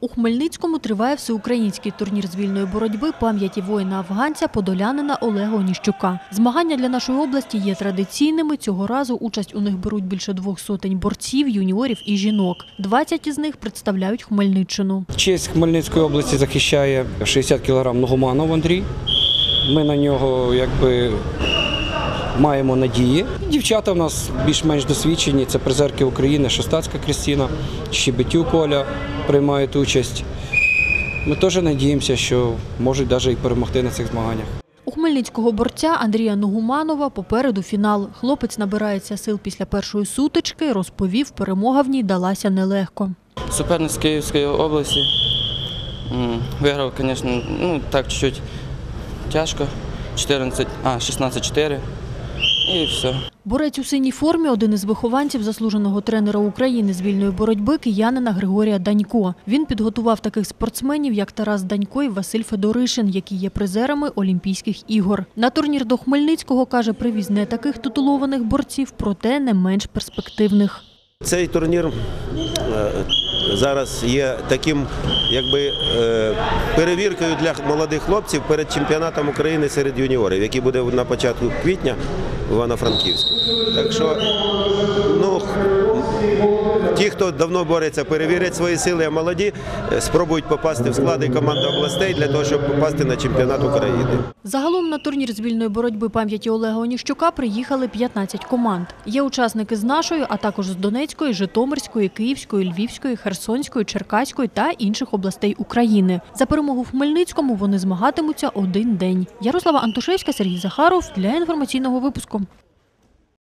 У Хмельницькому триває всеукраїнський турнір з вільної боротьби пам'яті воїна-афганця, подолянина Олега Оніщука. Змагання для нашої області є традиційними. Цього разу участь у них беруть більше 200 борців, юніорів і жінок. 20 із них представляють Хмельниччину. Честь Хмельницької області захищає 60 кг Нагуманов Андрій. Ми на нього маємо надії. Дівчата в нас більш-менш досвідчені, це призерки України, Шестацкая Кристина, Шибетю Коля приймають участь. Ми теж надіємося, що можуть навіть і перемогти на цих змаганнях. У хмельницького борця Андрія Нагуманова попереду фінал. Хлопець набирається сил після першої сутички, розповів, перемога в ній далася нелегко. Суперник з Київської області виграв, звісно, чуть-чуть тяжко, 16-4. І все. Борець у синій формі – один із вихованців заслуженого тренера України з вільної боротьби киянина Григорія Данько. Він підготував таких спортсменів, як Тарас Данько і Василь Федоришин, які є призерами Олімпійських ігор. На турнір до Хмельницького, каже, привіз не таких титулованих борців, проте не менш перспективних. Цей турнір зараз є таким перевіркою для молодих хлопців перед чемпіонатом України серед юніорів, який буде на початку квітня в Івано-Франківську. Так що ті, хто давно бореться, перевірять свої сили, а молоді спробують попасти в склади команди областей для того, щоб попасти на чемпіонат України. Загалом на турнір з вільної боротьби пам'яті Олега Оніщука приїхали 15 команд. Є учасники з нашої, а також з Донецької, Житомирської, Київської, Львівської, Херсонської, Черкаської та інших областей України. За перемогу в Хмельницькому вони змагатимуться один день. Ярослава Антушевська, Сергій Захаров для інформаційного випуску.